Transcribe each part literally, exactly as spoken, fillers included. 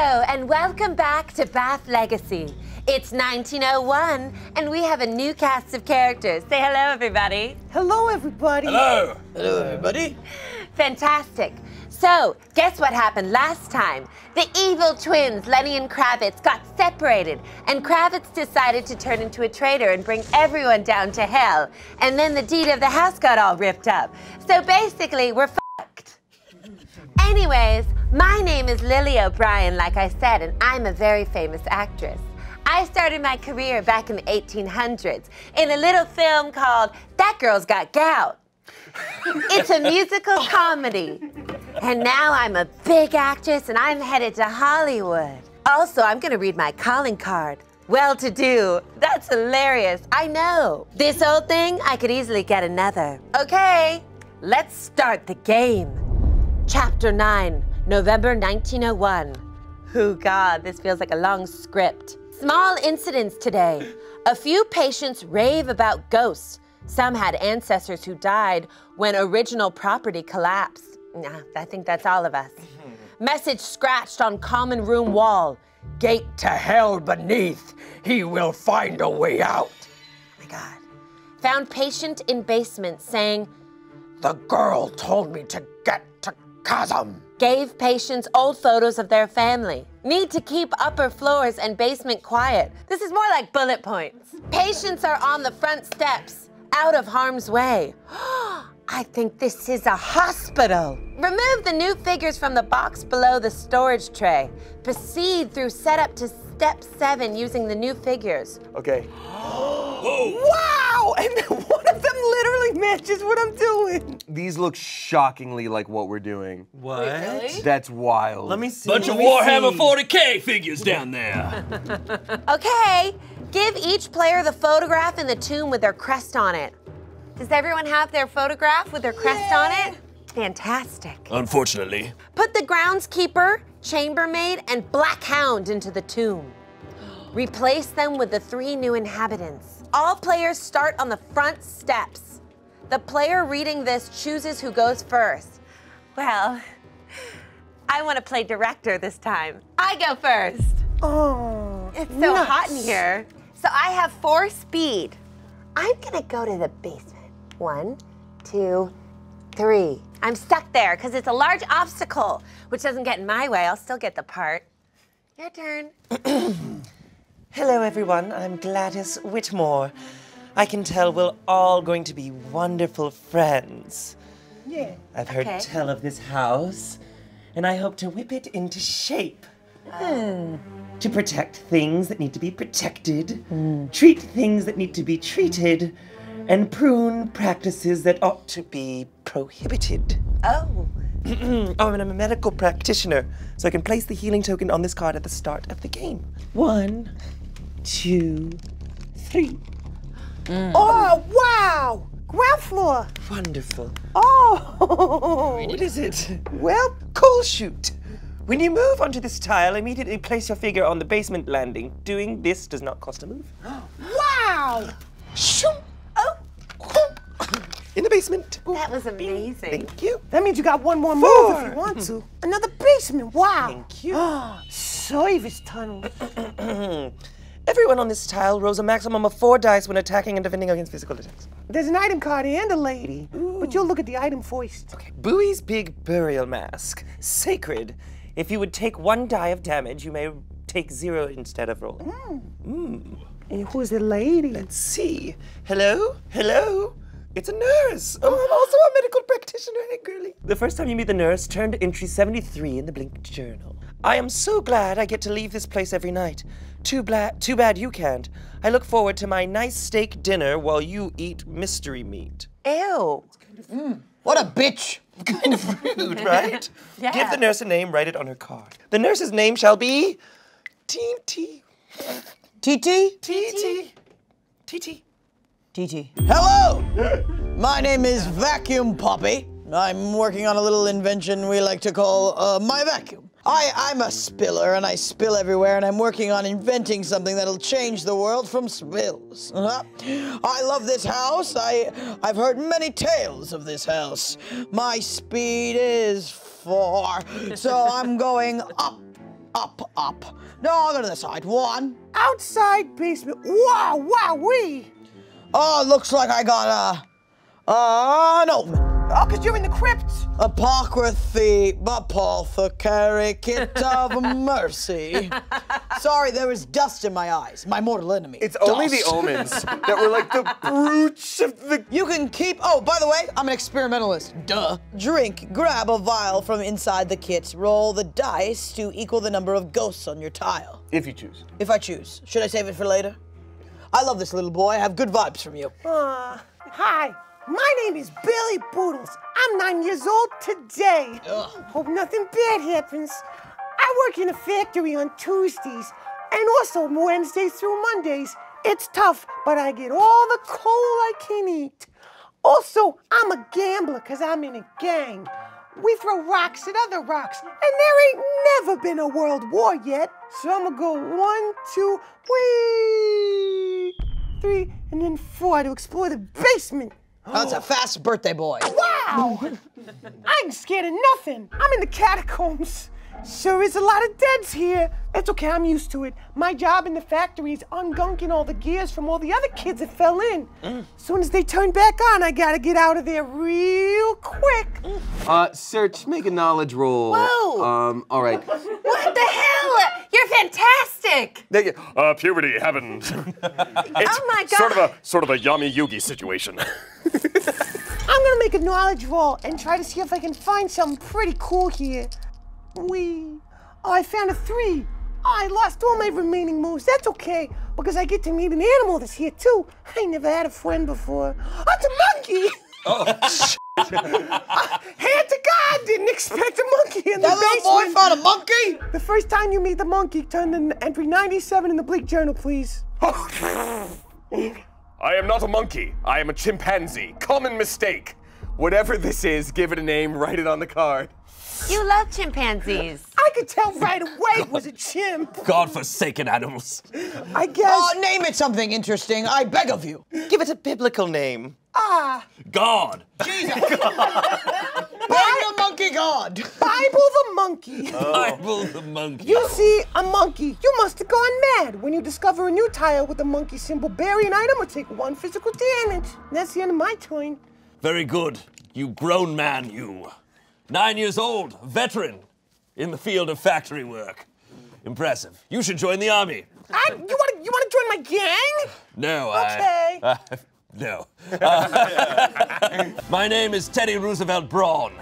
Hello and welcome back to B A F Legacy. It's nineteen oh one and we have a new cast of characters. Say hello everybody. Hello everybody. Hello. Hello everybody. Fantastic. So, guess what happened last time? The evil twins, Lenny and Kravitz, got separated and Kravitz decided to turn into a traitor and bring everyone down to hell. And then the deed of the house got all ripped up. So basically, we're fucked. Anyways, my name is Lily O'Brien, like I said, and I'm a very famous actress. I started my career back in the eighteen hundreds in a little film called That Girl's Got Gout. It's a musical comedy. And now I'm a big actress and I'm headed to Hollywood. Also, I'm gonna read my calling card. Well-to-do. That's hilarious, I know. This old thing, I could easily get another. Okay, let's start the game. Chapter nine. November nineteen oh one. Oh God, this feels like a long script. Small incidents today. A few patients rave about ghosts. Some had ancestors who died when original property collapsed. Nah, I think that's all of us. Message scratched on common room wall. Gate to hell beneath. He will find a way out. Oh my God. Found patient in basement saying, the girl told me to get to chasm. Gave patients old photos of their family. Need to keep upper floors and basement quiet. This is more like bullet points. Patients are on the front steps, out of harm's way. I think this is a hospital. Remove the new figures from the box below the storage tray. Proceed through setup to step seven using the new figures. Okay. Whoa. Wow! And one of them literally matches what I'm doing. These look shockingly like what we're doing. What? Really? That's wild. Let me see. Bunch Let of Warhammer forty K figures down there. Okay, give each player the photograph in the tomb with their crest on it. Does everyone have their photograph with their crest yeah. on it? Fantastic. Unfortunately. Put the groundskeeper, chambermaid, and black hound into the tomb. Replace them with the three new inhabitants. All players start on the front steps. The player reading this chooses who goes first. Well, I want to play director this time. I go first. Oh, it's so nuts. Hot in here. So I have four speed. I'm gonna go to the basement. One, two, three. I'm stuck there because it's a large obstacle, which doesn't get in my way. I'll still get the part. Your turn. Hello, everyone. I'm Gladys Whitmore. I can tell we're all going to be wonderful friends. Yeah. I've heard okay. tell of this house, and I hope to whip it into shape. Oh. To protect things that need to be protected, mm. treat things that need to be treated, and prune practices that ought to be prohibited. Oh. Oh, and I'm a medical practitioner, so I can place the healing token on this card at the start of the game. One, two, three. Mm. Oh, wow! Ground floor! Wonderful. Oh! Really? What is it? Well, coal chute. When you move onto this tile, immediately place your figure on the basement landing. Doing this does not cost a move. Wow! Shoo! Oh! In the basement. That was amazing. Thank you. That means you got one more Four. move if you want to. Another basement, wow. Thank you. Service tunnel. Everyone on this tile rolls a maximum of four dice when attacking and defending against physical attacks. There's an item card and a lady, Ooh. but you'll look at the item first. Okay. Bowie's big burial mask, sacred. If you would take one die of damage, you may take zero instead of rolling. Mm. Mm. And who's the lady? Let's see. Hello? Hello? It's a nurse. Oh, I'm also a medical practitioner. Hey, girly. The first time you meet the nurse, turn to entry seventy-three in the Blink Journal. I am so glad I get to leave this place every night. Too, too bad you can't. I look forward to my nice steak dinner while you eat mystery meat. Ew. Kind of mm. What a bitch. Kind of rude, right? Yeah. Give the nurse a name, write it on her card. The nurse's name shall be... T T. T T? T T. T T. T T. Hello! My name is Vacuum Poppy. I'm working on a little invention we like to call uh, My Vacuum. I, I'm a spiller and I spill everywhere and I'm working on inventing something that'll change the world from spills. Uh-huh. I love this house. I, I've heard many tales of this house. My speed is four, so I'm going up, up, up. No, go to the side. One. Outside basement. Wow, wow, wee. Oh, looks like I got a, uh, an omen. Oh, because you're in the crypt. Apocryphy, apothecary, kit of mercy. Sorry, there was dust in my eyes. My mortal enemy. It's dust. Only the omens that were like the roots of the... You can keep... Oh, by the way, I'm an experimentalist. Duh. Drink, grab a vial from inside the kit. Roll the dice to equal the number of ghosts on your tile. If you choose. If I choose. Should I save it for later? I love this little boy. I have good vibes from you. Uh, hi. My name is Billy Boodles. I'm nine years old today. Ugh. Hope nothing bad happens. I work in a factory on Tuesdays and also Wednesdays through Mondays. It's tough, but I get all the coal I can eat. Also, I'm a gambler because I'm in a gang. We throw rocks at other rocks, and there ain't never been a world war yet. So I'm going to go one, two, whee, three, and then four to explore the basement. Oh, that's a fast birthday boy. Wow! I ain't scared of nothing. I'm in the catacombs. Sure is a lot of deads here. It's okay, I'm used to it. My job in the factory is ungunking all the gears from all the other kids that fell in. Mm. Soon as they turn back on, I gotta get out of there real quick. Uh, search, make a knowledge roll. Whoa! Um, all right. What the hell? You're fantastic! They, uh, puberty, heaven. It's oh my god! Sort of a, sort of a Yami Yugi situation. I'm gonna make a knowledge roll and try to see if I can find something pretty cool here. Wee. Oh, I found a three. Oh, I lost all my remaining moves. That's okay, because I get to meet an animal that's here too. I never had a friend before. Oh, it's a monkey! Oh, shit. uh, hand to God, didn't expect a monkey in the basement. That little boy found a monkey? The first time you meet the monkey, turn in entry ninety-seven in the Bleak Journal, please. I am not a monkey. I am a chimpanzee. Common mistake. Whatever this is, give it a name, write it on the card. You love chimpanzees. I could tell right away it was a chimp. God-forsaken animals. I guess. Oh, name it something interesting, I beg of you. Give it a biblical name. Ah. God. Jesus. God. Bible monkey god. Bible the monkey. Oh. Bible the monkey. You see a monkey. You must have gone mad when you discover a new tile with a monkey symbol. Bury an item or take one physical damage. That's the end of my turn. Very good. You grown man, you. Nine years old, veteran in the field of factory work. Impressive. You should join the army. I, you want you want to join my gang? No, okay. I... Uh, no. Uh, my name is Teddy Roosevelt Braun.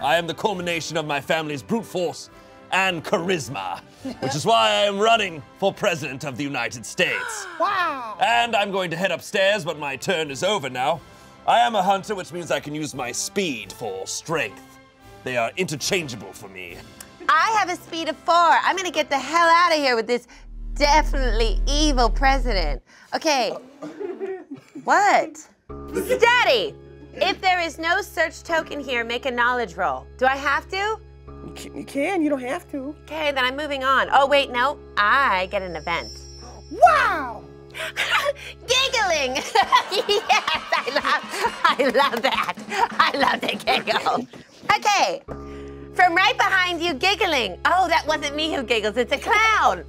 I am the culmination of my family's brute force and charisma, which is why I am running for president of the United States. Wow. And I'm going to head upstairs, but my turn is over now. I am a hunter, which means I can use my speed for strength. They are interchangeable for me. I have a speed of four. I'm gonna get the hell out of here with this definitely evil president. Okay. What? Steady! If there is no search token here, make a knowledge roll. Do I have to? You can, you don't have to. Okay, then I'm moving on. Oh wait, no, I get an event. Wow! Giggling! Yes, I love, I love that. I love the giggle. Okay, from right behind you giggling. Oh, that wasn't me who giggles, it's a clown.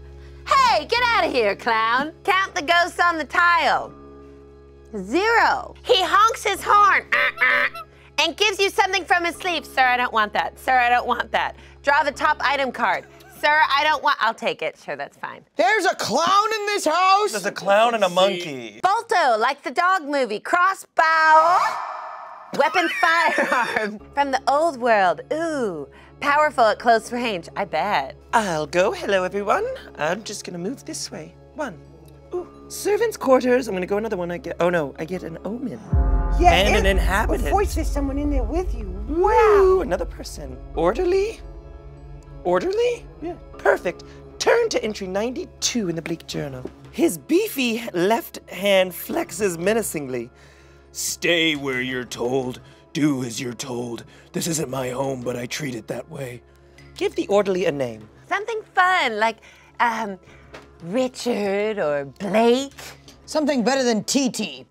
Hey, get out of here, clown. Count the ghosts on the tile. Zero. He honks his horn uh-uh, and gives you something from his sleeve. Sir, I don't want that. Sir, I don't want that. Draw the top item card. Sir, I don't want, I'll take it. Sure, that's fine. There's a clown in this house? There's a clown and a monkey. Balto, like the dog movie, crossbow. Weapon firearm from the old world. Ooh, powerful at close range, I bet. I'll go. Hello, everyone. I'm just gonna move this way. One. Ooh, servants' quarters. I'm gonna go another one. I get. Oh no, I get an omen. Yeah, and an inhabitant. What voice is someone in there with you? Wow. Ooh, another person. Orderly. Orderly? Yeah. Perfect. Turn to entry ninety-two in the Bleak Journal. His beefy left hand flexes menacingly. Stay where you're told, do as you're told. This isn't my home, but I treat it that way. Give the orderly a name. Something fun, like um, Richard or Blake. Something better than T T.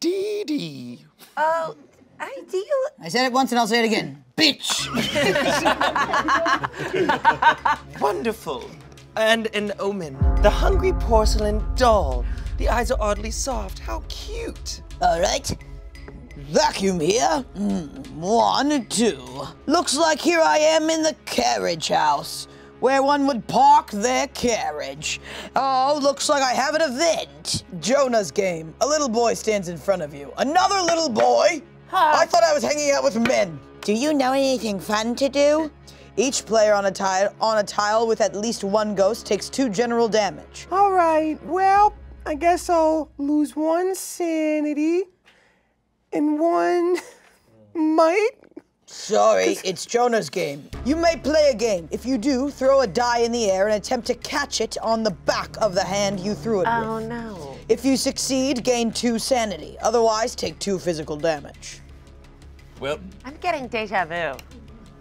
Dee Dee. Oh, Ideal. I said it once and I'll say it again. Bitch! Wonderful. And an omen. The hungry porcelain doll. The eyes are oddly soft. How cute. All right. Vacuum here. One, two. Looks like here I am in the carriage house, where one would park their carriage. Oh, looks like I have an event. Jonah's game. A little boy stands in front of you. Another little boy? Huh. I thought I was hanging out with men. Do you know anything fun to do? Each player on a tile on a tile with at least one ghost takes two general damage. All right, well, I guess I'll lose one sanity and one might. Sorry, it's Jonah's game. You may play a game. If you do, throw a die in the air and attempt to catch it on the back of the hand you threw it oh, with. Oh, no. If you succeed, gain two sanity. Otherwise, take two physical damage. Well, I'm getting deja vu.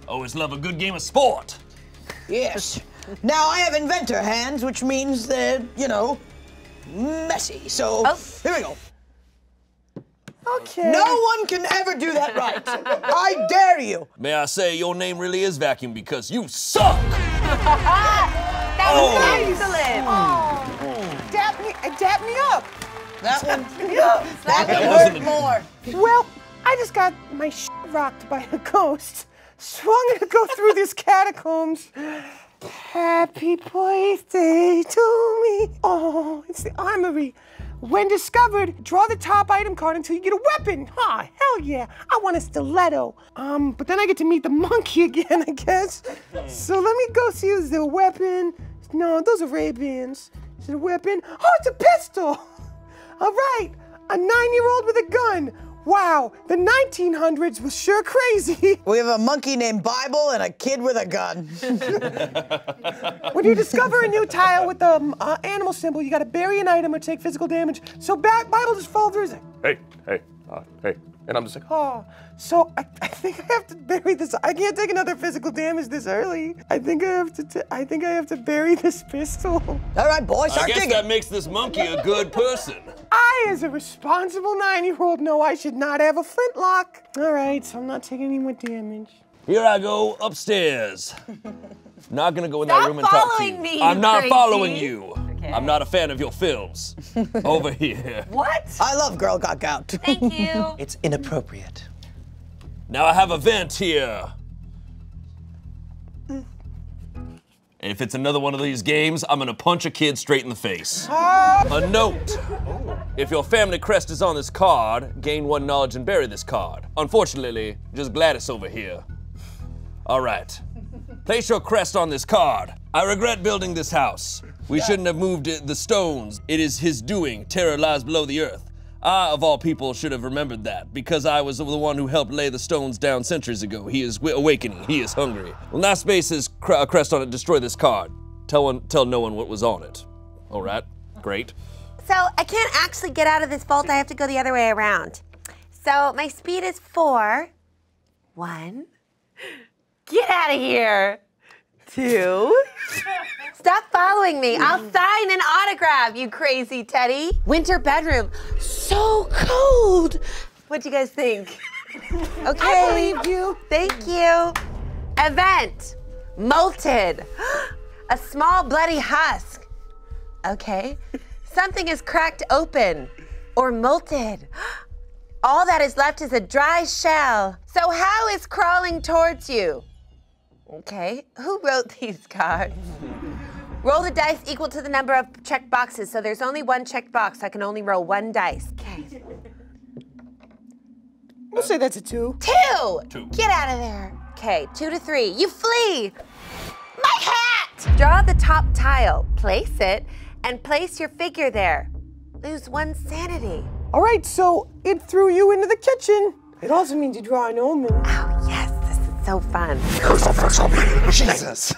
Always love a good game of sport. Yes. Now, I have inventor hands, which means they're, you know, messy. So, oh. Here we go. Okay. No one can ever do that right. I dare you. May I say your name really is Vacuum because you suck. That was oh. excellent. Oh. Oh. Dap me, dap me up. That one. Me up. That, that one worked more. Well, I just got my shit rocked by a ghost, so I'm gonna go through these catacombs. Happy birthday to me. Oh, it's the armory. When discovered, draw the top item card until you get a weapon. Ah, oh, hell yeah, I want a stiletto. Um, but then I get to meet the monkey again, I guess. So let me go see who's the weapon. No, those are ray-bans. Is it a weapon? Oh, it's a pistol. All right, a nine-year-old with a gun. Wow, the nineteen hundreds was sure crazy. We have a monkey named Bible and a kid with a gun. When you discover a new tile with the um, uh, animal symbol, you gotta bury an item or take physical damage. So ba Bible just falls through and says, hey, hey, uh, hey. And I'm just like, oh. So I, I think I have to bury this. I can't take another physical damage this early. I think I have to. T I think I have to bury this pistol. All right, boys, start digging. I guess that makes this monkey a good person. I, as a responsible nine-year-old, know I should not have a flintlock. All right, so I'm not taking any more damage. Here I go upstairs. Not gonna go in that room and talk to you. Stop following me. I'm not following you. Okay. I'm not a fan of your films. Over here. What? I love Girl Got Gout. Thank you. It's inappropriate. Now I have a vent here. Mm. If it's another one of these games, I'm gonna punch a kid straight in the face. Oh. A note. Oh. If your family crest is on this card, gain one knowledge and bury this card. Unfortunately, just Gladys over here. All right. Place your crest on this card. I regret building this house. We yeah. shouldn't have moved it, the stones. It is his doing. Terror lies below the earth. I, of all people, should have remembered that, because I was the one who helped lay the stones down centuries ago. He is awakening. He is hungry. Well, now space his cr crest on it. Destroy this card. Tell, one, tell no one what was on it. All right. Great. So I can't actually get out of this vault. I have to go the other way around. So my speed is four. One. Get out of here. Two. Stop following me. I'll sign an autograph, you crazy Teddy. Winter bedroom. So cold. What'd you guys think? Okay. I believe you. Thank you. Event. Molted. A small bloody husk. Okay. Something is cracked open or molted. All that is left is a dry shell. So how is crawling towards you? Okay, who wrote these cards? Roll the dice equal to the number of checked boxes. So there's only one checked box. So I can only roll one dice. Okay. We'll say that's a two. Two! Two. Get out of there. Okay, two to three. You flee! My hat! Draw the top tile, place it, and place your figure there. Lose one sanity. All right, so it threw you into the kitchen. It also means you draw an omen. Oh, yes. So fun. Jesus.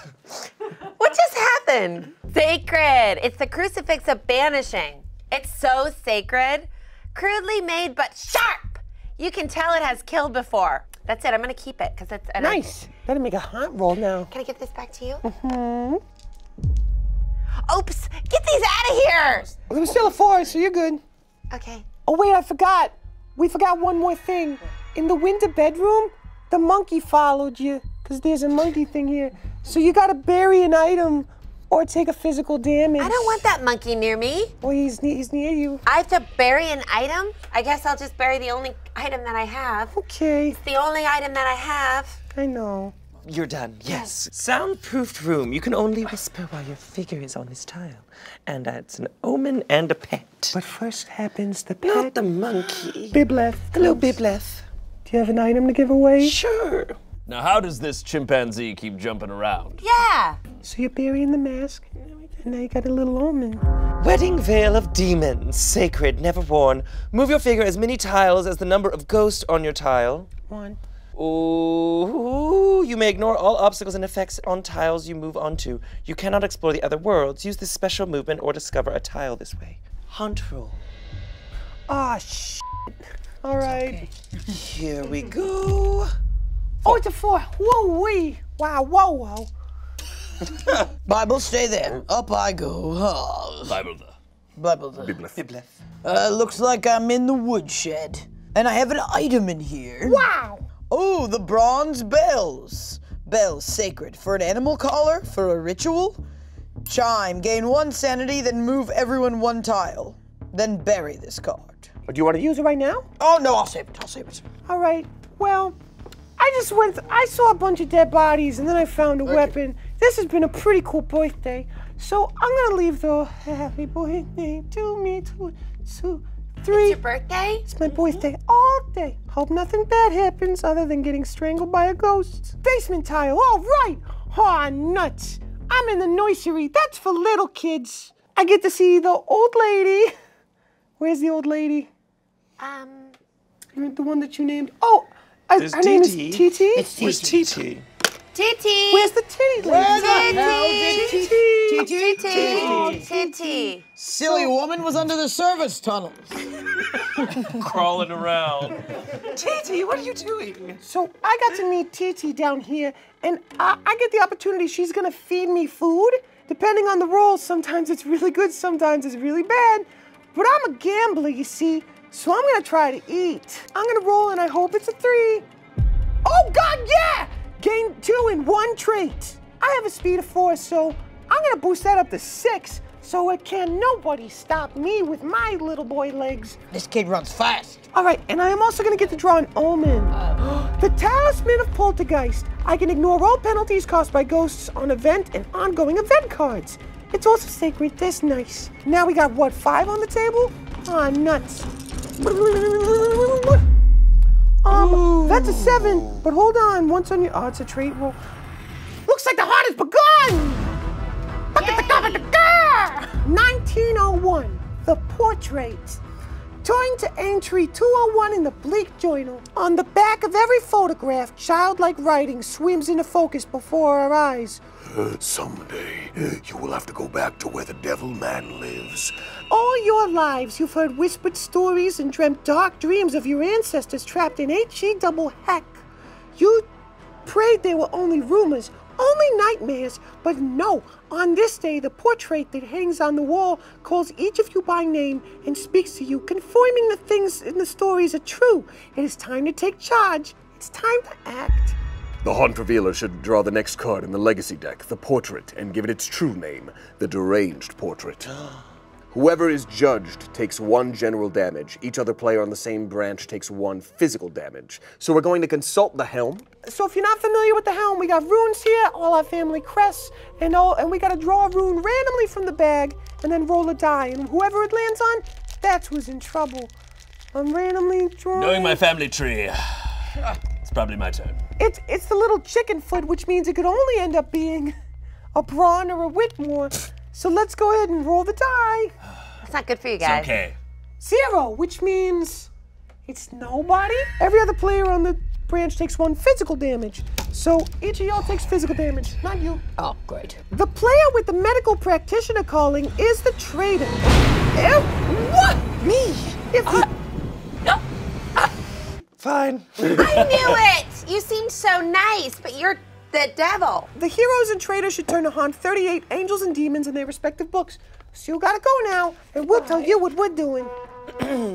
What just happened? Sacred. It's the crucifix of banishing. It's so sacred. Crudely made but sharp. You can tell it has killed before. That's it. I'm going to keep it because it's nice. Better make a hot roll now. Can I get this back to you? Mm-hmm. Oops. Get these out of here. It was still a four, so you're good. Okay. Oh, wait. I forgot. We forgot one more thing. in the winter bedroom, the monkey followed you, because there's a monkey thing here. So you got to bury an item or take a physical damage. I don't want that monkey near me. Well, he's, he's near you. I have to bury an item? I guess I'll just bury the only item that I have. Okay. It's the only item that I have. I know. You're done, yes. yes. Soundproofed room. You can only whisper while your figure is on this tile. And that's an omen and a pet. But first happens the pet. Not the monkey. Bibleth. Hello, Bibleth. Do you have an item to give away? Sure. Now, how does this chimpanzee keep jumping around? Yeah! So you're burying the mask, and now you got a little omen. Wedding veil of demons, sacred, never worn. Move your figure as many tiles as the number of ghosts on your tile. One. Ooh, you may ignore all obstacles and effects on tiles you move onto. You cannot explore the other worlds. Use this special movement or discover a tile this way. Haunt rule. Ah, oh, shit. All right. Okay. Here we go. Oh, it's a four. Whoa, wee. Wow, whoa, whoa. Bible, stay there. Up I go. Oh. Bible, the. Bible, the. Bibleth. Bibleth. Uh, looks like I'm in the woodshed. And I have an item in here. Wow. Oh, the bronze bells. Bells, sacred. For an animal collar, for a ritual. Chime, gain one sanity, then move everyone one tile. Then bury this card. Oh, do you want to use it right now? Oh, no, I'll save it. I'll save it. All right. Well. I just went, I saw a bunch of dead bodies and then I found a okay. weapon. This has been a pretty cool birthday. So I'm gonna leave the happy birthday to me, two, two, three. It's your birthday? It's my mm-hmm. birthday all day. Hope nothing bad happens other than getting strangled by a ghost. Basement tile, all right. Aw, oh, nuts. I'm in the nursery, that's for little kids. I get to see the old lady. Where's the old lady? Um. The one that you named, oh. Her T T. Name is T T? It's T T. Where's T T? T T! Where's the titty lady? Where the hell did T T? T T? T T! Oh, T T! Silly woman was under the service tunnels. Crawling around. T T, what are you doing? So I got to meet T T down here, and I, I get the opportunity. She's gonna feed me food. Depending on the role, sometimes it's really good, sometimes it's really bad. But I'm a gambler, you see. So I'm gonna try to eat. I'm gonna roll and I hope it's a three. Oh God, yeah! Gain two in one trait. I have a speed of four, so I'm gonna boost that up to six so it can nobody stop me with my little boy legs. This kid runs fast. All right, and I am also gonna get to draw an omen. Uh, the Talisman of Poltergeist. I can ignore all penalties caused by ghosts on event and ongoing event cards. It's also sacred, that's nice. Now we got, what, five on the table? Aw, oh, nuts. Um, Ooh. That's a seven, but hold on, once on your, oh, it's a trait roll. Looks like the hunt has begun! nineteen oh one, the portrait. Turn to entry two oh one in the Bleak Journal. On the back of every photograph, childlike writing swims into focus before our eyes. Someday, you will have to go back to where the devil man lives. All your lives, you've heard whispered stories and dreamt dark dreams of your ancestors trapped in H E double heck. You prayed they were only rumors, only nightmares, but no. On this day, the portrait that hangs on the wall calls each of you by name and speaks to you, confirming the things in the stories are true. It is time to take charge. It's time to act. The Haunt Revealer should draw the next card in the Legacy deck, the Portrait, and give it its true name, the Deranged Portrait. Whoever is judged takes one general damage. Each other player on the same branch takes one physical damage. So we're going to consult the helm. So if you're not familiar with the helm, we got runes here, all our family crests, and all, and we got to draw a rune randomly from the bag, and then roll a die, and whoever it lands on, that's who's in trouble. I'm randomly drawing. Knowing my family tree. It's probably my turn. It's, it's the little chicken foot, which means it could only end up being a Braun or a Whitmore. So let's go ahead and roll the die. That's not good for you guys. It's okay. Zero, which means it's nobody. Every other player on the branch takes one physical damage. So each of y'all takes physical damage, not you. Oh, great. The player with the medical practitioner calling is the traitor. Ew, what? Me? If uh, no. Uh. Fine. I knew it! You seemed so nice, but you're the devil. The heroes and traitors should turn to Haunt thirty-eight, Angels and Demons in their respective books. So you gotta go now, and we'll tell you what we're doing.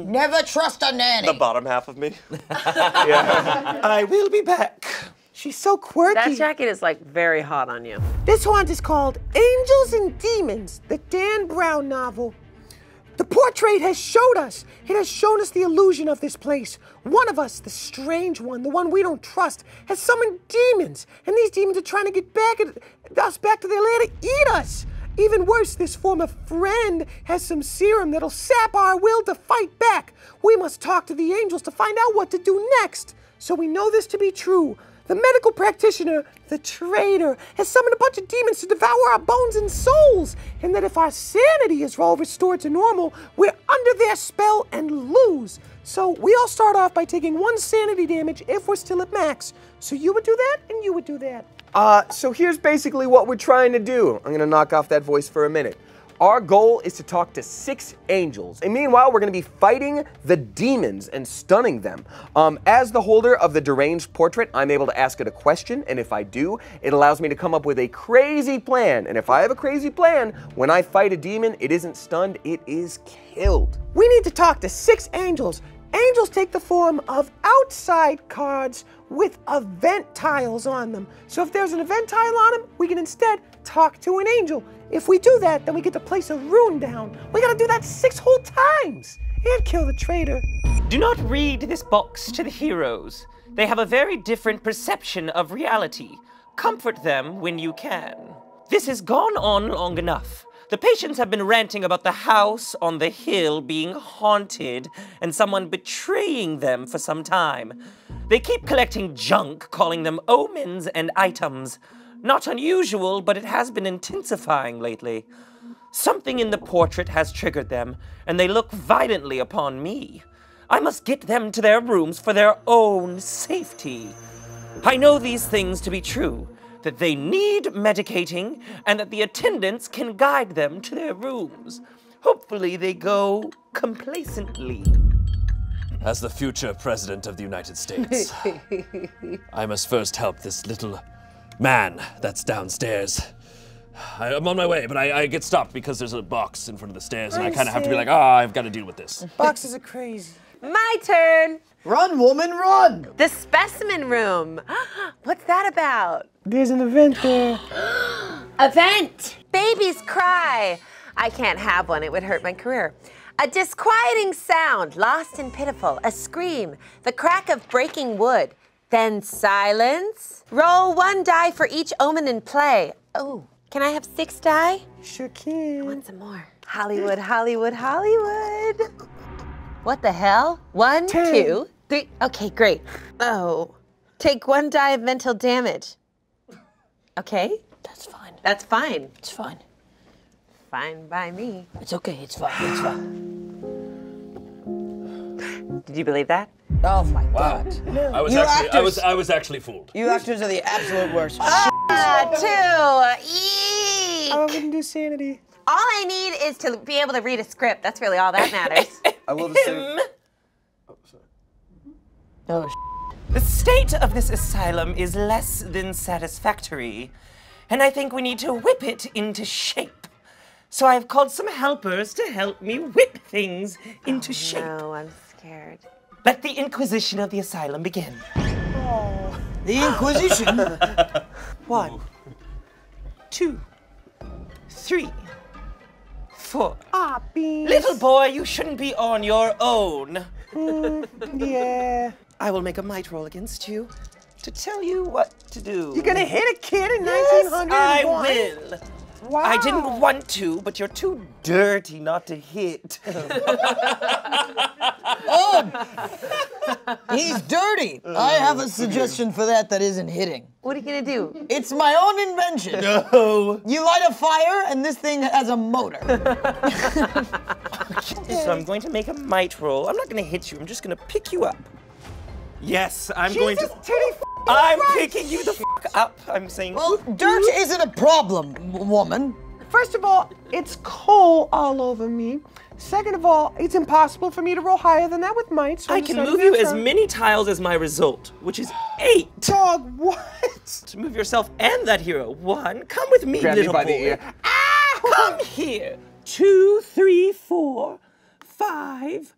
Never trust a nanny. The bottom half of me. Yeah. I will be back. She's so quirky. That jacket is like very hot on you. This haunt is called Angels and Demons, the Dan Brown novel. The portrait has showed us. It has shown us the illusion of this place. One of us, the strange one, the one we don't trust, has summoned demons. And these demons are trying to get back at us back to their lair to eat us. Even worse, this former friend has some serum that'll sap our will to fight back. We must talk to the angels to find out what to do next. So we know this to be true. The medical practitioner, the traitor, has summoned a bunch of demons to devour our bones and souls, and that if our sanity is all restored to normal, we're under their spell and lose. So we all start off by taking one sanity damage if we're still at max. So you would do that, and you would do that. Uh, so here's basically what we're trying to do. I'm gonna knock off that voice for a minute. Our goal is to talk to six angels, and meanwhile we're going to be fighting the demons and stunning them. Um, as the holder of the Deranged Portrait, I'm able to ask it a question, and if I do, it allows me to come up with a crazy plan. And if I have a crazy plan, when I fight a demon, it isn't stunned, it is killed. We need to talk to six angels. Angels take the form of outside cards with event tiles on them. So if there's an event tile on them, we can instead talk to an angel. If we do that, then we get to place a rune down. We gotta do that six whole times and kill the traitor. Do not read this box to the heroes. They have a very different perception of reality. Comfort them when you can. This has gone on long enough. The patients have been ranting about the house on the hill being haunted and someone betraying them for some time. They keep collecting junk, calling them omens and items. Not unusual, but it has been intensifying lately. Something in the portrait has triggered them, and they look violently upon me. I must get them to their rooms for their own safety. I know these things to be true, that they need medicating, and that the attendants can guide them to their rooms. Hopefully they go complacently. As the future President of the United States, I must first help this little man that's downstairs. I, I'm on my way, but I, I get stopped because there's a box in front of the stairs, and I, I kind of have to be like, ah, oh, I've got to deal with this. Boxes are crazy. My turn. Run, woman, run. The specimen room. What's that about? There's an event there. Event. Babies cry. I can't have one. It would hurt my career. A disquieting sound, lost and pitiful. A scream. The crack of breaking wood. Then silence. Roll one die for each omen in play. Oh, can I have six die? Sure can. I want some more. Hollywood, Hollywood, Hollywood. What the hell? One, Ten. two, three. Okay, great. Oh, take one die of mental damage. Okay. That's fine. That's fine. It's fine. Fine by me. It's okay, it's fine, it's fine. Did you believe that? Oh my wow. God! No. I was you actually, actors, I was, I was actually fooled. You actors are the absolute worst. Ah, two. Eek. I wouldn't do sanity. All I need is to be able to read a script. That's really all that matters. I will the same. Oh, sorry. Oh. The state of this asylum is less than satisfactory, and I think we need to whip it into shape. So I've called some helpers to help me whip things into oh, shape. No, I'm scared. Let the Inquisition of the Asylum begin. Oh. The Inquisition? One, two, three, four. Ah, beans. Little boy, you shouldn't be on your own. Mm, yeah. I will make a might roll against you to tell you what to do. You're gonna hit a kid in nineteen hundred? Yes, I will. Wow. I didn't want to, but you're too dirty not to hit. Oh! He's dirty! I have a suggestion for that that isn't hitting. What are you gonna do? It's my own invention. No! You light a fire and this thing has a motor. So I'm going to make a might roll. I'm not gonna hit you, I'm just gonna pick you up. Yes, I'm Jesus going to- Teddy f I'm Christ. Picking you the f up, I'm saying- Well, dirt isn't a problem, woman. First of all, it's coal all over me. Second of all, it's impossible for me to roll higher than that with might. So I can move you as many tiles as my result, which is eight. Dog, what? To move yourself and that hero. One, come with me, Grab little me by boy. The ear. Ow! Come here. two, three, four, five,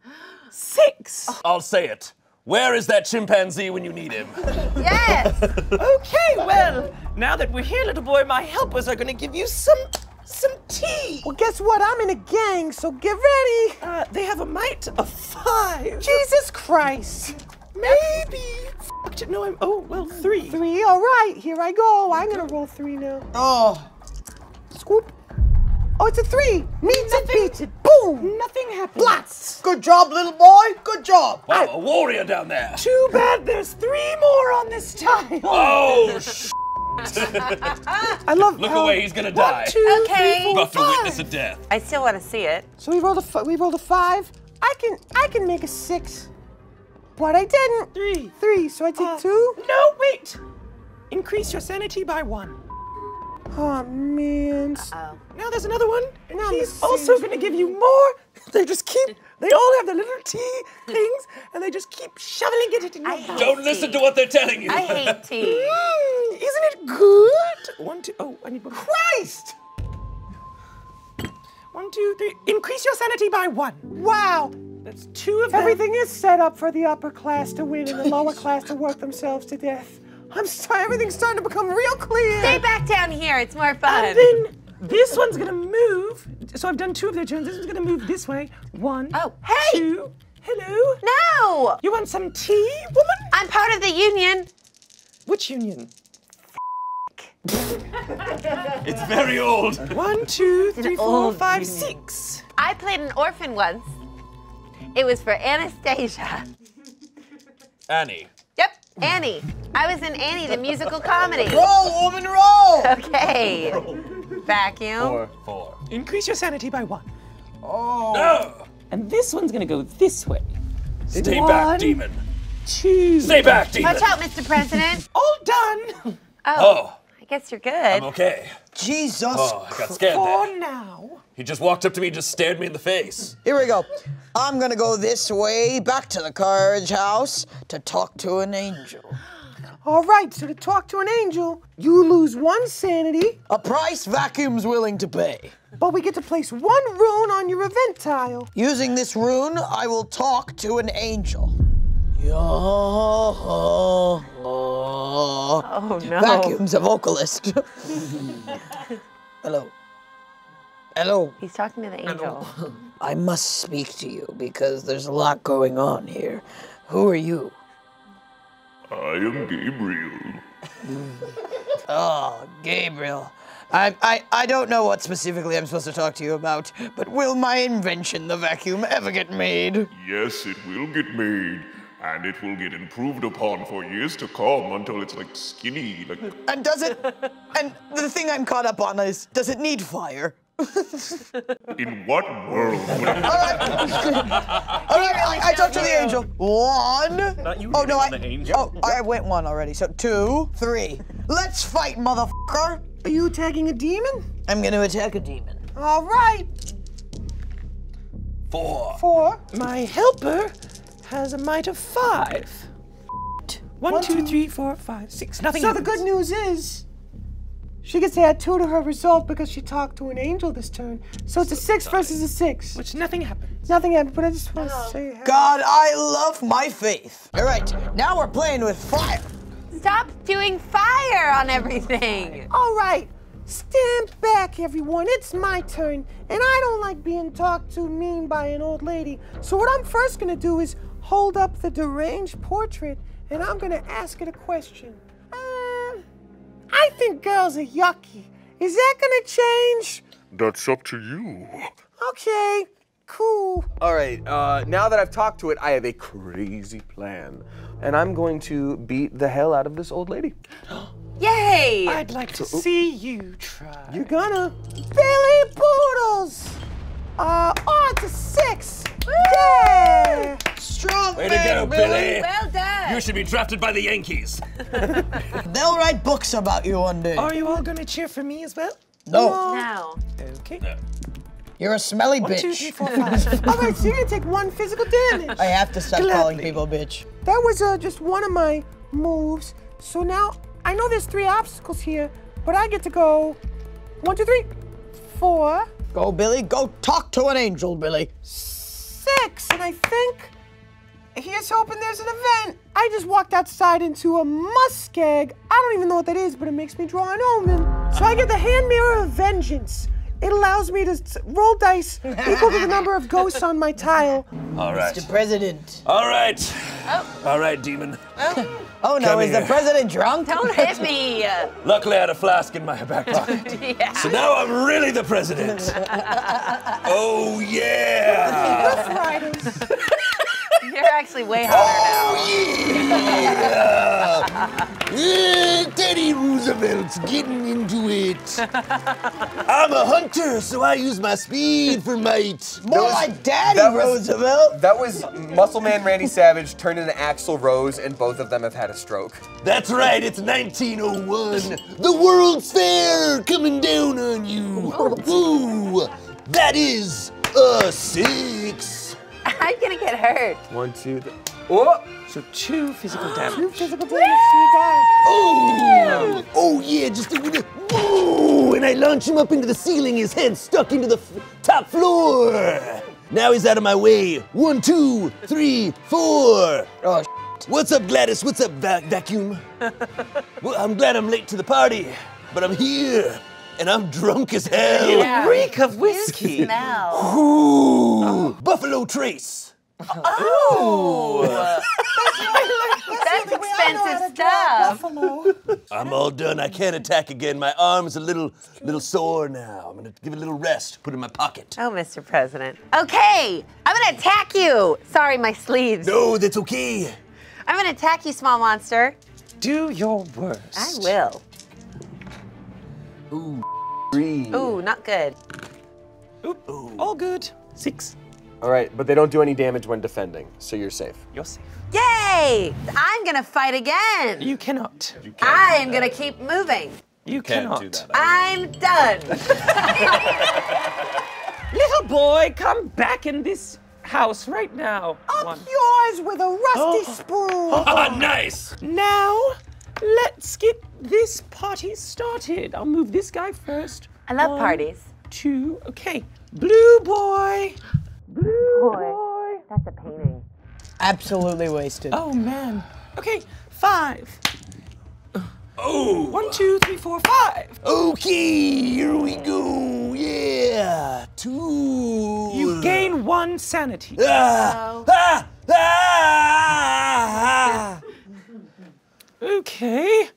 six. I'll say it. Where is that chimpanzee when you need him? Yes! Okay, well, now that we're here, little boy, my helpers are gonna give you some some tea. Well, guess what? I'm in a gang, so get ready. Uh, they have a mite of five. Jesus Christ. Maybe. F***ed it. No, I'm, oh, well, three. Three, all right, here I go. I'm gonna roll three now. Oh. Scoop. Oh, it's a three. Needs it, beats it. Boom. Nothing happens. Blast. Good job, little boy. Good job. Wow, I... a warrior down there. Too bad there's three more on this tile. Oh, shit. I love Look how... away, he's gonna die. One, two, okay. Three, four, five. Witness a death. I still want to see it. So we rolled a f we rolled a five. I can I can make a six, but I didn't. Three. Three. So I take uh, two. No, wait. Increase your sanity by one. Oh, man. Uh-oh. Now there's another one, and now he's also going to give you more. They just keep, they all have the little tea things, and they just keep shoveling it in your mouth. Don't listen to what they're telling you. I hate tea. Mm, isn't it good? One, two, oh, I need one. Christ! One, two, three. Increase your sanity by one. Wow. That's two of them. Everything is set up for the upper class to win and the lower class to work themselves to death. I'm sorry, everything's starting to become real clear. Stay back down here, it's more fun. And then this one's gonna move. So I've done two of their turns. This one's gonna move this way. One, oh, hey. Two, hello. No! You want some tea, woman? I'm part of the union. Which union? It's very old. One, two, three, four, five, union. six. I played an orphan once. It was for Anastasia. Annie. Yep, Annie. I was in Annie, the musical comedy. Roll, woman, roll! Okay. Roll. Vacuum. Four, four. Increase your sanity by one. Oh. No! And this one's gonna go this way. Stay one, back, demon. Two. Stay back, demon. Watch out, Mister President. All done. Oh, oh. I guess you're good. I'm okay. Jesus Christ. Oh, I got scared there. Now. He just walked up to me and just stared me in the face. Here we go. I'm gonna go this way, back to the carriage house, to talk to an angel. All right, so to talk to an angel, you lose one sanity. A price Vacuum's willing to pay. But we get to place one rune on your event tile. Using this rune, I will talk to an angel. Oh, oh no. Vacuum's a vocalist. Hello. Hello. He's talking to the angel. Hello. I must speak to you because there's a lot going on here. Who are you? I am Gabriel. Oh, Gabriel. I, I, I don't know what specifically I'm supposed to talk to you about, but will my invention, the vacuum, ever get made? Yes, it will get made, and it will get improved upon for years to come until it's, like, skinny, like... And does it... And the thing I'm caught up on is, does it need fire? In what world would I... All right, all right really I talked to the angel. One. Not you oh, no, I, the angel. Oh, yep. I went one already, so two, three. Let's fight, motherfucker. Are you attacking a demon? I'm gonna attack a demon. All right. Four. Four. My helper has a might of five. One, one two, two, three, four, five, six. Nothing So happens. The good news is, she gets to add two to her result because she talked to an angel this turn. So it's a six versus a six. Which nothing happens. Nothing happens, but I just want to say... Hey. God, I love my faith. All right, now we're playing with fire. Stop doing fire on everything. All right, stand back, everyone. It's my turn, and I don't like being talked to mean by an old lady. So what I'm first going to do is hold up the deranged portrait, and I'm going to ask it a question. I think girls are yucky. Is that gonna change? That's up to you. Okay, cool. All right, uh, now that I've talked to it, I have a crazy plan. And I'm going to beat the hell out of this old lady. Yay! I'd like to so, see you try. You're gonna. Billy Boodles! Uh, on to six! Woo! Yeah! Strong Way man, to go, Billy. Billy! Well done! You should be drafted by the Yankees. They'll write books about you one day. Are you all gonna cheer for me as well? No. No. Okay. No. You're a smelly one, bitch. Two, three, four, five. All right, so you're gonna take one physical damage. I have to stop Gladly. calling people bitch. That was uh, just one of my moves. So now, I know there's three obstacles here, but I get to go one, two, three, four, Go, Billy, go talk to an angel, Billy. Six, and I think here's hoping there's an event. I just walked outside into a muskeg. I don't even know what that is, but it makes me draw an omen. So I get the hand mirror of vengeance. It allows me to roll dice equal to the number of ghosts on my tile. All right. Mister President. All right. Oh. All right, demon. Oh, oh no, Come is here. The president drunk? Don't hit me. Luckily, I had a flask in my back pocket. Yeah. So now I'm really the president. Oh, yeah. You're actually way hotter oh, now. Oh, yeah. Yeah. Teddy Roosevelt's getting into it. I'm a hunter, so I use my speed for might. More was, like Daddy that was, Roosevelt. That was Muscle Man Randy Savage turned into Axl Rose, and both of them have had a stroke. That's right, it's nineteen oh one. The World's Fair coming down on you. Woo! That is a six. I'm gonna get hurt. One, two, three. Oh! So two physical damage. Two physical damage, two guys. Oh! Oh yeah, just a little. Whoa! And I launch him up into the ceiling, his head stuck into the f top floor. Now he's out of my way. One, two, three, four. Oh, shit. What's up, Gladys? What's up, vac Vacuum? Well, I'm glad I'm late to the party, but I'm here. And I'm drunk as hell. Yeah. Reek of whiskey. Smell. Ooh. Oh. Buffalo Trace. Oh. That's, that's expensive stuff. I'm all done. I can't attack again. My arm's a little, little sore now. I'm gonna give it a little rest. Put it in my pocket. Oh, Mister President. Okay, I'm gonna attack you. Sorry, my sleeves. No, that's okay. I'm gonna attack you, small monster. Do your worst. I will. Ooh, three. Ooh, not good. Oop. Ooh. All good. Six. All right, but they don't do any damage when defending, so you're safe. You're safe. Yay! I'm gonna fight again. You cannot. You can't I am gonna keep moving. You cannot. Can't do that, I'm done. Little boy, come back in this house right now. Up One. yours with a rusty oh. spoon. Oh, oh. Nice. Now. Let's get this party started. I'll move this guy first. I love One, parties. Two, okay. Blue boy. Blue boy. boy. That's a painting. Absolutely wasted. Oh, man. Okay, five. Oh. One, two, three, four, five. Okay, here we go. Yeah, two. You gain one sanity. Ah, ah, ah, ah. Okay.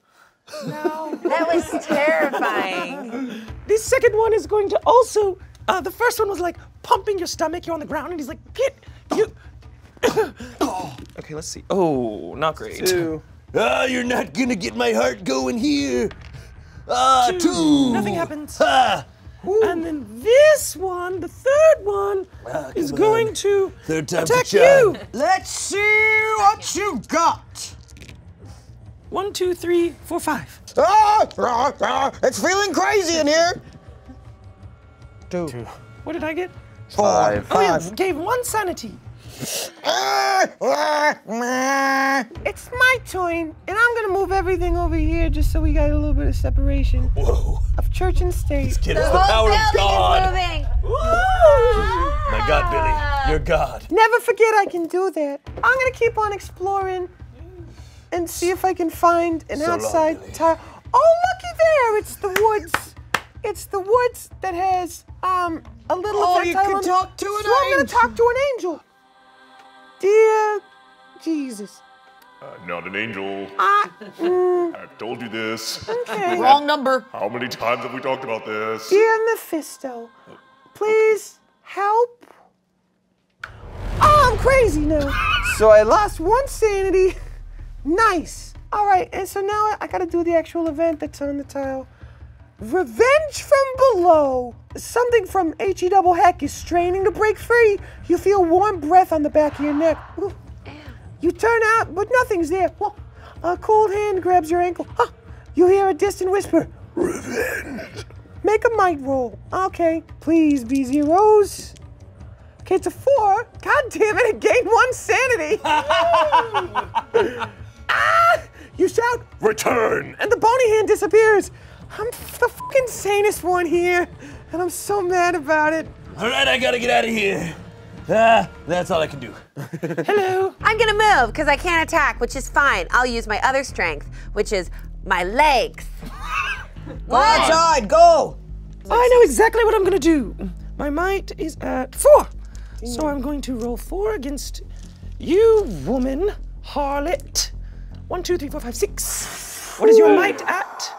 No. That was terrifying. This second one is going to also, uh, the first one was like pumping your stomach, you're on the ground, and he's like, get you. Oh. Okay, let's see. Oh, not great. Two. Oh, you're not gonna get my heart going here. Ah, uh, two. two. Nothing happens. Ah. And then this one, the third one, ah, is on. going to third time attack to you. Let's see what you got. One, two, three, four, five. Ah, ah, ah, it's feeling crazy in here. Two. Two. What did I get? Five. Oh, yeah, gave one sanity. Ah, ah, ah. It's my turn, and I'm gonna move everything over here just so we got a little bit of separation Whoa. of church and state. This kid is the, the power of God. Is ah. My God, Billy, you're God. Never forget I can do that. I'm gonna keep on exploring and see if I can find an so outside tile. Oh, looky there, it's the woods. It's the woods that has um, a little oh, of that tile. Oh, you can talk to an angel. So I'm gonna talk to an angel. Dear Jesus. I'm not an angel. Uh, mm. I've told you this. Okay. Wrong number. How many times have we talked about this? Dear Mephisto, please help. Oh, I'm crazy now. So I lost one sanity. Nice. All right, and so now I gotta do the actual event that's on the tile. Revenge from below. Something from H E double heck is straining to break free. You feel warm breath on the back of your neck. Ooh. You turn out, but nothing's there. Whoa. A cold hand grabs your ankle. Huh. You hear a distant whisper. Revenge. Make a might roll. Okay, please be zeros. Okay, it's a four. God damn it, it gained one sanity. Ah! You shout, return! And the bony hand disappears. I'm the fucking sanest one here, and I'm so mad about it. All right, I gotta get out of here. Ah, that's all I can do. Hello. I'm gonna move, because I can't attack, which is fine. I'll use my other strength, which is my legs. Go outside, go! I know exactly what I'm gonna do. My might is at four. Damn. So I'm going to roll four against you, woman, harlot. One, two, three, four, five, six. What is your might at?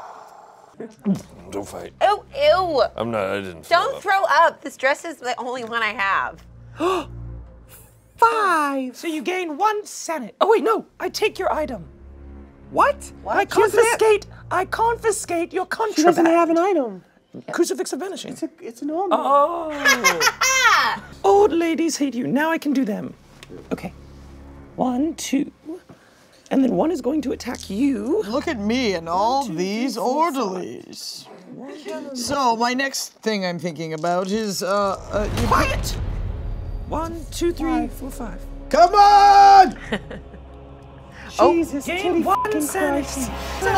Don't fight. Oh, ew. I'm not, I didn't Don't throw up. up. This dress is the only one I have. Five. So you gain one sanity. Oh wait, no, I take your item. What? what? I confiscate, I confiscate your contraband. She doesn't have an item. Crucifix of banishing. It's, a, it's an ornament. Oh. Old ladies hate you. Now I can do them. Okay. One, two. And then one is going to attack you. Look at me and all one, two, these orderlies. So my next thing I'm thinking about is, uh, uh you quiet! One, two, three, four, five. Come on! Jesus, oh, game one sanity. No,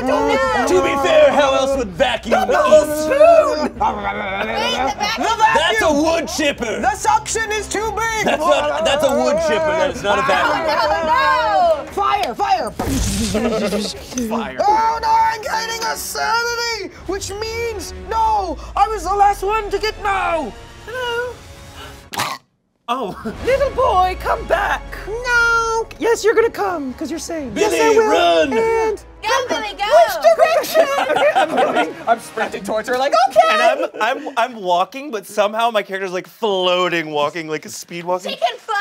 no, no. To be fair, how else would vacuum the spoon? That's a wood chipper. The suction is too big. That's, not, that's a wood chipper. That is not a vacuum. Oh, no, no. Fire, fire. Fire. Oh, no, I'm gaining a sanity, which means no. I was the last one to get no. Hello. Oh. Little boy, come back. No. Yes, you're going to come, because you're saved. Billy, yes, I will. Run. And go, Billy, go. Which direction? I'm, running, I'm sprinting towards her like, okay. And I'm, I'm, I'm walking, but somehow my character's like floating, walking, like a speed walking. She can fly.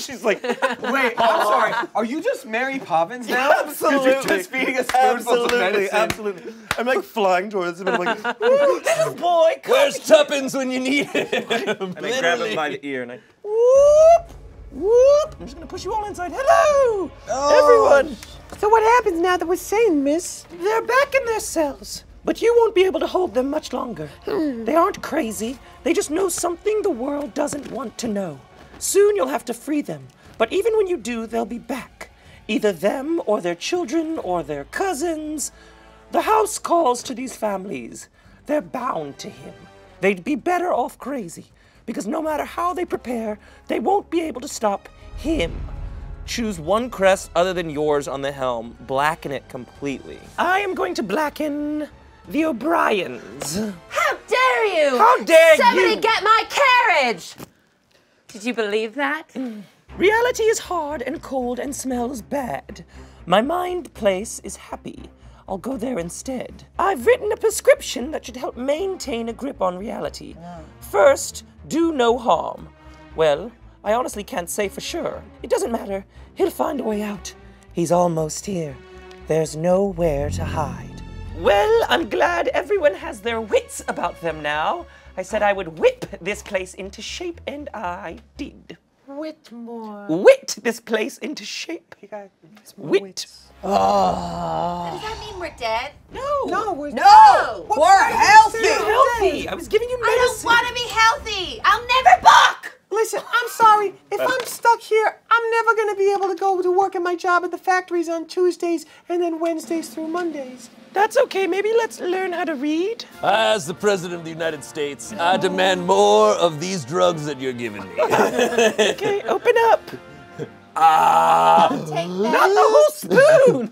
She's like, wait, I'm sorry. Are you just Mary Poppins now? Yeah, absolutely. You're just feeding us spoonfuls of medicine. Absolutely. I'm like flying towards him. I'm like, little boy, come Where's here. Tuppence when you need him? And I grab him by the ear and I, whoop, whoop. I'm just going to push you all inside. Hello, oh. everyone. So what happens now that we're sane, miss? They're back in their cells, but you won't be able to hold them much longer. Hmm. They aren't crazy. They just know something the world doesn't want to know. Soon you'll have to free them, but even when you do, they'll be back. Either them or their children or their cousins. The house calls to these families. They're bound to him. They'd be better off crazy, because no matter how they prepare, they won't be able to stop him. Choose one crest other than yours on the helm. Blacken it completely. I am going to blacken the O'Briens. How dare you! How dare Somebody you! Somebody get my carriage! Did you believe that? Reality is hard and cold and smells bad. My mind place is happy. I'll go there instead. I've written a prescription that should help maintain a grip on reality. Yeah. First, do no harm. Well, I honestly can't say for sure. It doesn't matter. He'll find a way out. He's almost here. There's nowhere to hide. Well, I'm glad everyone has their wits about them now. I said I would whip this place into shape, and I did. Whitmore. Whit this place into shape. You guys, Whit. Oh. Does that mean we're dead? No. No, we're no. no. We're, we're healthy. healthy. I was giving you medicine. I don't want to be healthy. I'll never buck. Listen, I'm sorry. If I'm stuck here, I'm never going to be able to go to work at my job at the factories on Tuesdays and then Wednesdays through Mondays. That's okay. Maybe let's learn how to read. As the President of the United States, I demand more of these drugs that you're giving me. Okay, open up. Ah! Not the whole spoon!